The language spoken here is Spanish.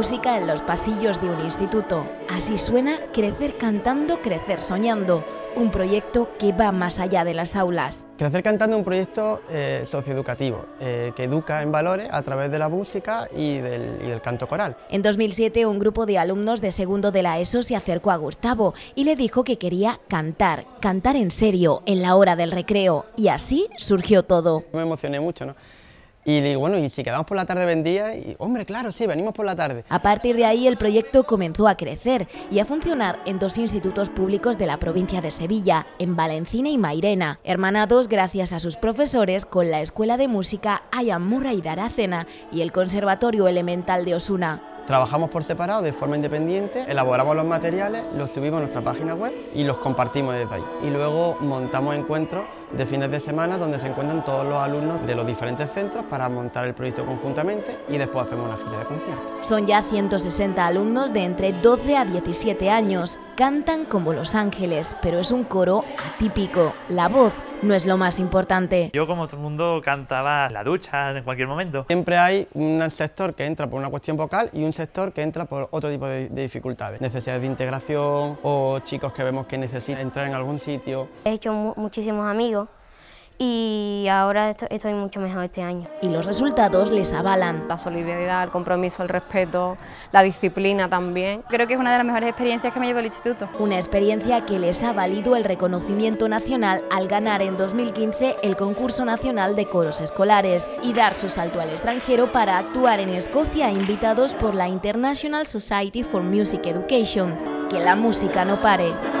música en los pasillos de un instituto. Así suena Crecer Cantando, Crecer Soñando, un proyecto que va más allá de las aulas. Crecer Cantando es un proyecto socioeducativo que educa en valores a través de la música y del canto coral. En 2007 un grupo de alumnos de segundo de la ESO se acercó a Gustavo y le dijo que quería cantar en serio, en la hora del recreo, y así surgió todo. Me emocioné mucho, ¿no? Y le digo, bueno, ¿y si quedamos por la tarde vendía? Y, hombre, claro, sí, venimos por la tarde. A partir de ahí el proyecto comenzó a crecer y a funcionar en dos institutos públicos de la provincia de Sevilla, en Valencina y Mairena, hermanados gracias a sus profesores con la Escuela de Música Ayamurra y Daracena y el Conservatorio Elemental de Osuna. Trabajamos por separado, de forma independiente, elaboramos los materiales, los subimos a nuestra página web y los compartimos desde ahí. Y luego montamos encuentros de fines de semana donde se encuentran todos los alumnos de los diferentes centros para montar el proyecto conjuntamente y después hacemos una gira de conciertos. Son ya 160 alumnos de entre 12 a 17 años. Cantan como los ángeles, pero es un coro atípico. La voz no es lo más importante. Yo, como todo el mundo, cantaba en la ducha, en cualquier momento. Siempre hay un sector que entra por una cuestión vocal y un sector que entra por otro tipo de dificultades, necesidades de integración o chicos que vemos que necesitan entrar en algún sitio. He hecho muchísimos amigos y ahora estoy mucho mejor este año. Y los resultados les avalan. La solidaridad, el compromiso, el respeto, la disciplina también. Creo que es una de las mejores experiencias que me llevo al instituto. Una experiencia que les ha valido el reconocimiento nacional al ganar en 2015 el concurso nacional de coros escolares y dar su salto al extranjero para actuar en Escocia, invitados por la International Society for Music Education. Que la música no pare.